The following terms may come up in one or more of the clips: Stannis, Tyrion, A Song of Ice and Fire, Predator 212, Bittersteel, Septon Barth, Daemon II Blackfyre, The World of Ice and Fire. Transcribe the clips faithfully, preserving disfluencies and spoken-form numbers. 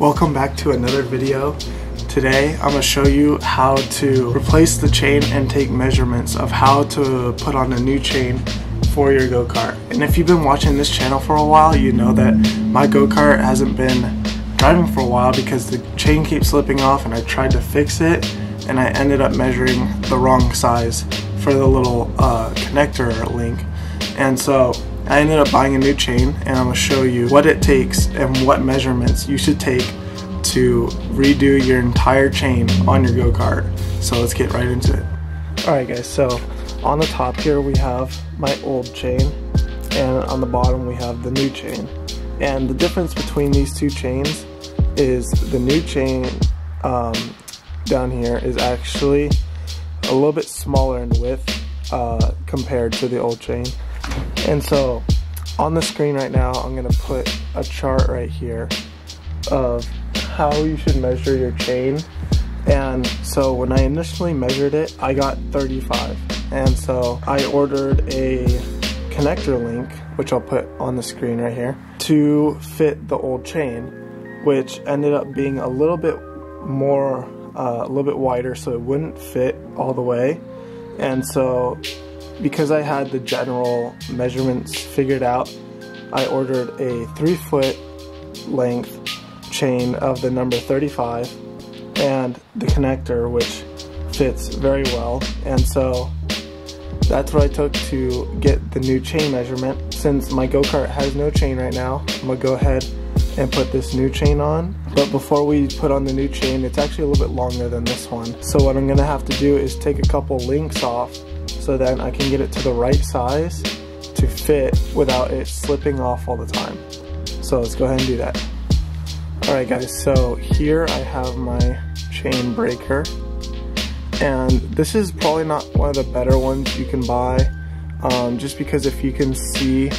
Welcome back to another video. Today I'm going to show you how to replace the chain and take measurements of how to put on a new chain for your go-kart. And if you've been watching this channel for a while, you know that my go-kart hasn't been driving for a while because the chain keeps slipping off and I tried to fix it and I ended up measuring the wrong size for the little uh, connector link. And so I ended up buying a new chain, and I'm going to show you what it takes and what measurements you should take to redo your entire chain on your go-kart. So let's get right into it. Alright guys, so on the top here we have my old chain, and on the bottom we have the new chain. And the difference between these two chains is the new chain um, down here is actually a little bit smaller in width uh, compared to the old chain. And so on the screen right now, I'm going to put a chart right here of how you should measure your chain. And so when I initially measured it, I got thirty-five. And so I ordered a connector link, which I'll put on the screen right here, to fit the old chain, which ended up being a little bit more, uh, a little bit wider, so it wouldn't fit all the way. And so because I had the general measurements figured out, I ordered a three foot length chain of the number thirty-five and the connector, which fits very well. And so that's what I took to get the new chain measurement. Since my go-kart has no chain right now, I'm gonna go ahead and put this new chain on. But before we put on the new chain, it's actually a little bit longer than this one. So what I'm gonna have to do is take a couple links off so then I can get it to the right size to fit without it slipping off all the time. So let's go ahead and do that. Alright guys, so here I have my chain breaker, and this is probably not one of the better ones you can buy, um, just because if you can see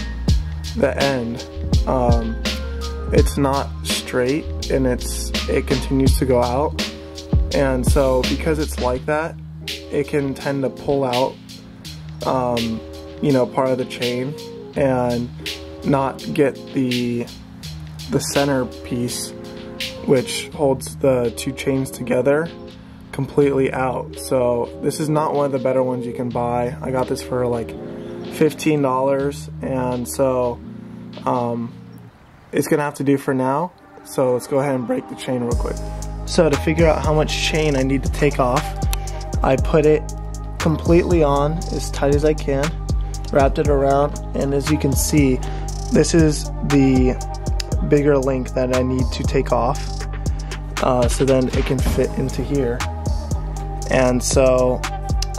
the end, um, it's not straight and it's it continues to go out. And so because it's like that, it can tend to pull out Um, you know, part of the chain and not get the the center piece, which holds the two chains together, completely out. So this is not one of the better ones you can buy. I got this for like fifteen dollars, and so um, it's gonna have to do for now. So let's go ahead and break the chain real quick. So to figure out how much chain I need to take off, I put it completely on as tight as I can, wrapped it around, and as you can see, this is the bigger link that I need to take off, uh, so then it can fit into here. And so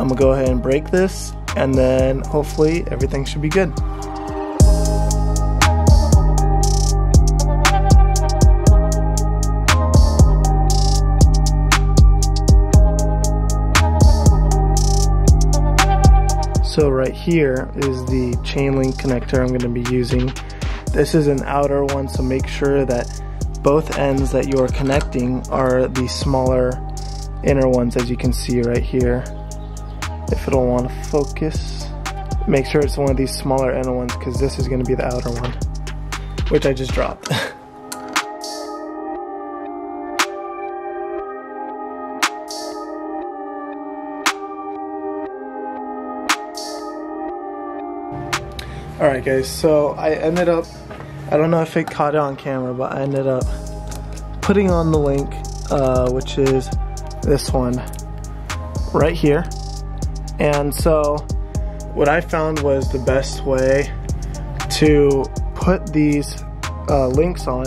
I'm gonna go ahead and break this, and then hopefully everything should be good. So right here is the chain link connector I'm going to be using. This is an outer one, so make sure that both ends that you're connecting are the smaller inner ones, as you can see right here. If it'll want to focus, make sure it's one of these smaller inner ones, because this is going to be the outer one, which I just dropped. Alright guys, so I ended up, I don't know if it caught it on camera, but I ended up putting on the link, uh, which is this one right here. And so what I found was the best way to put these uh, links on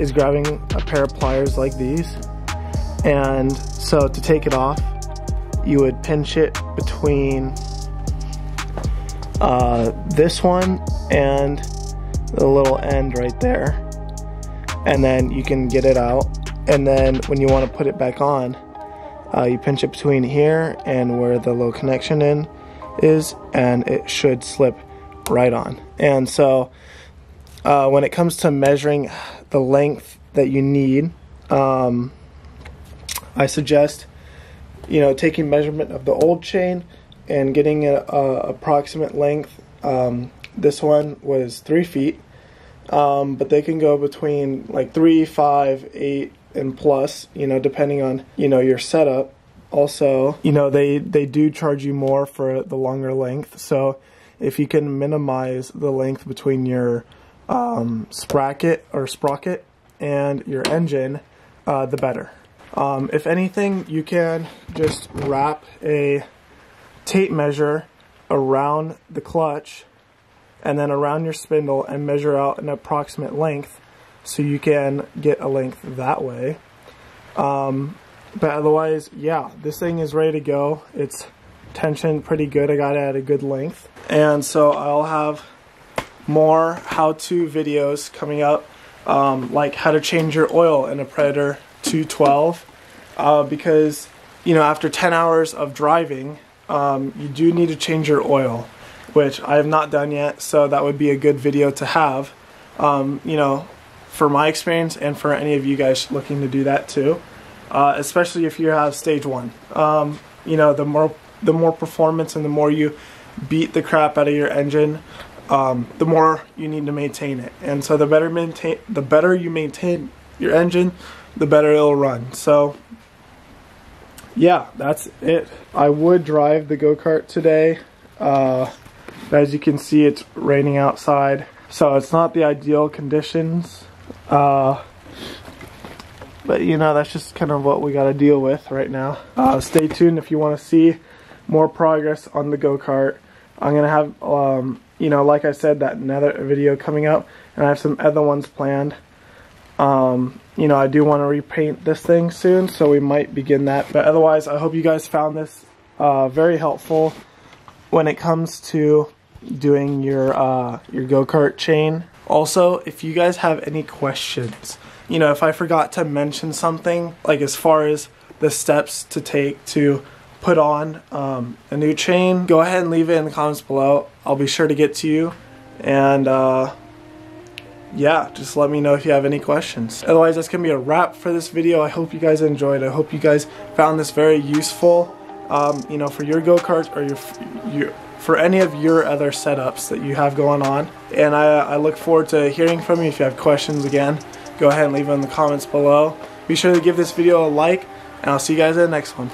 is grabbing a pair of pliers like these. And so to take it off, you would pinch it between Uh, this one and the little end right there, and then you can get it out. And then when you want to put it back on, uh, you pinch it between here and where the little connection in is, and it should slip right on. And so uh, when it comes to measuring the length that you need, um, I suggest, you know, taking measurement of the old chain and getting an approximate length. Um, this one was three feet, um, but they can go between like three, five, eight, and plus, you know, depending on, you know, your setup. Also, you know, they, they do charge you more for the longer length, so if you can minimize the length between your um, sprocket or sprocket and your engine, uh, the better. Um, if anything, you can just wrap a tape measure around the clutch and then around your spindle and measure out an approximate length, so you can get a length that way. Um, but otherwise, yeah, this thing is ready to go. It's tensioned pretty good. I got it at a good length. And so I'll have more how-to videos coming up, um, like how to change your oil in a Predator two twelve, uh, because, you know, after ten hours of driving, um, you do need to change your oil, which I have not done yet, so that would be a good video to have, um, you know, for my experience and for any of you guys looking to do that too, uh, especially if you have stage one. Um, you know, the more the more performance and the more you beat the crap out of your engine, um, the more you need to maintain it. And so the better maintain, the better you maintain your engine, the better it'll run. So yeah, that's it. I would drive the go-kart today. Uh, as you can see, it's raining outside, so it's not the ideal conditions. Uh, but you know, that's just kind of what we got to deal with right now. Uh, stay tuned if you want to see more progress on the go-kart. I'm gonna have, um, you know, like I said, that another video coming up, and I have some other ones planned. Um, you know, I do want to repaint this thing soon, so we might begin that. But otherwise, I hope you guys found this uh, very helpful when it comes to doing your uh, your go-kart chain. Also, if you guys have any questions, you know, if I forgot to mention something, like as far as the steps to take to put on um, a new chain, go ahead and leave it in the comments below. I'll be sure to get to you, and uh, yeah, just let me know if you have any questions. Otherwise, that's gonna be a wrap for this video. I hope you guys enjoyed. I hope you guys found this very useful, um, you know, for your go-karts or your, your for any of your other setups that you have going on. And I, I look forward to hearing from you. If you have questions, again, go ahead and leave them in the comments below. Be sure to give this video a like, and I'll see you guys in the next one.